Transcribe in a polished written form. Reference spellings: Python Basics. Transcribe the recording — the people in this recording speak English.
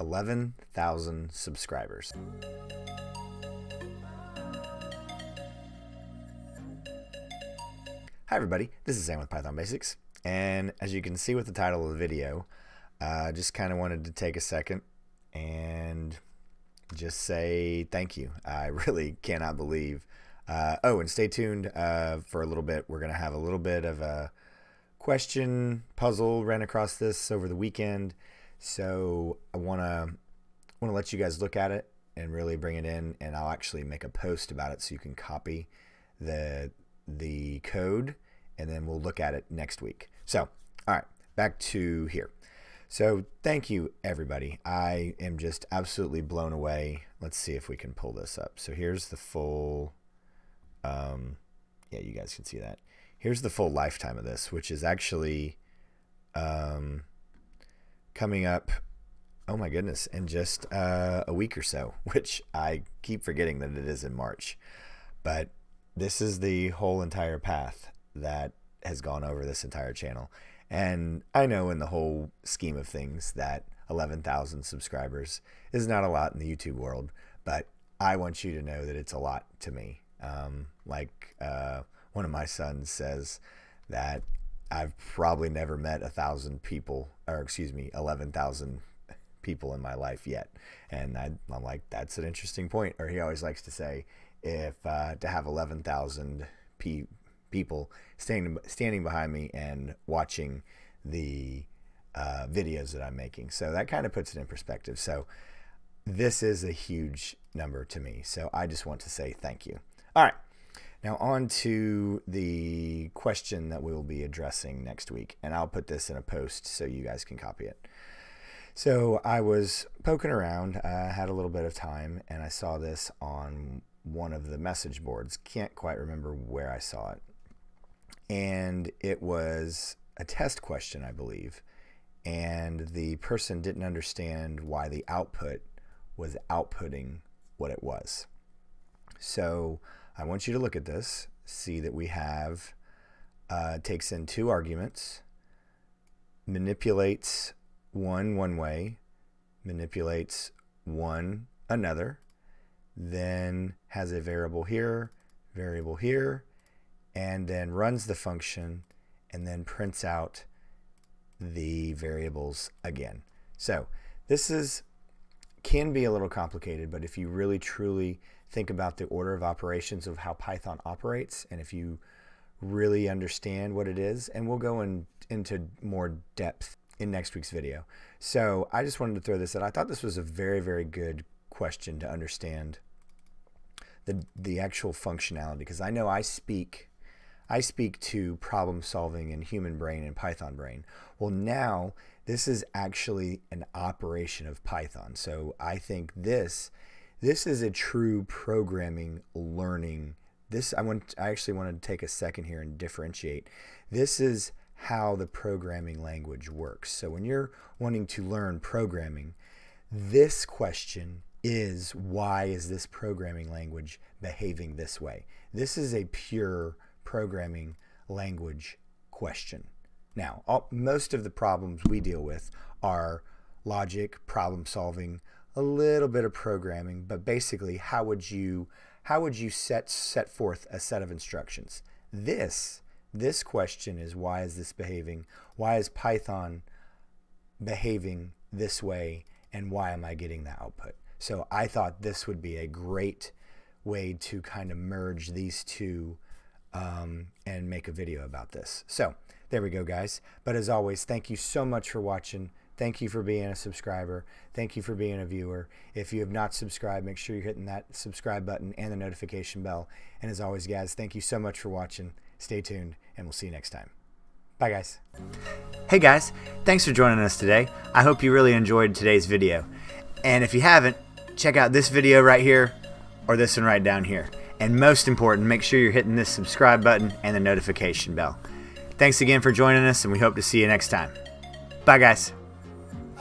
11,000 subscribers. Hi everybody, this is Sam with Python Basics, and as you can see with the title of the video, I just kind of wanted to take a second and just say thank you. I really cannot believe. Oh, and stay tuned for a little bit. We're going to have a little bit of a question puzzle. Ran across this over the weekend, so I want to let you guys look at it and really bring it in, and I'll actually make a post about it so you can copy the code, and then we'll look at it next week. So, all right, back to here. So thank you everybody. I am just absolutely blown away. Let's see if we can pull this up. So here's the full, yeah, you guys can see that. Here's the full lifetime of this, which is actually coming up, oh my goodness, in just a week or so, which I keep forgetting that it is in March. But this is the whole entire path that has gone over this entire channel. And I know in the whole scheme of things that 11,000 subscribers is not a lot in the YouTube world, but I want you to know that it's a lot to me. Like one of my sons says that I've probably never met 1,000 people, or excuse me, 11,000 people in my life yet. And I'm like, that's an interesting point. Or he always likes to say, if to have 11,000 people standing behind me and watching the videos that I'm making. So that kind of puts it in perspective. So this is a huge number to me. So I just want to say thank you. All right, now on to the question that we will be addressing next week, and I'll put this in a post so you guys can copy it. So I was poking around, I had a little bit of time, and I saw this on one of the message boards. Can't quite remember where I saw it. And it was a test question, I believe, and the person didn't understand why the output was outputting what it was. So I want you to look at this, see that we have takes in two arguments, manipulates one way, manipulates one another, then has a variable here, and then runs the function, and then prints out the variables again. So this can be a little complicated, but if you really truly think about the order of operations of how Python operates, and if you really understand what it is, and we'll go into more depth in next week's video. So I just wanted to throw this out. I thought this was a very, very good question to understand the actual functionality, because I know I speak to problem solving in human brain and Python brain. Well, now this is actually an operation of Python. So I think this is a true programming learning. I actually wanted to take a second here and differentiate. This is how the programming language works. So when you're wanting to learn programming, this question is, why is this programming language behaving this way? This is a pure programming language question. Now, most of the problems we deal with are logic, problem solving, a little bit of programming, but basically how would you set forth a set of instructions? This question is, why is this behaving? Why is Python behaving this way, and why am I getting the output? So I thought this would be a great way to kind of merge these two and make a video about this. So there we go, guys. But as always, thank you so much for watching. Thank you for being a subscriber. Thank you for being a viewer. If you have not subscribed, make sure you're hitting that subscribe button and the notification bell. And as always, guys, thank you so much for watching. Stay tuned, and we'll see you next time. Bye, guys. Hey, guys. Thanks for joining us today. I hope you really enjoyed today's video. And if you haven't, check out this video right here or this one right down here. And most important, make sure you're hitting this subscribe button and the notification bell. Thanks again for joining us, and we hope to see you next time. Bye, guys.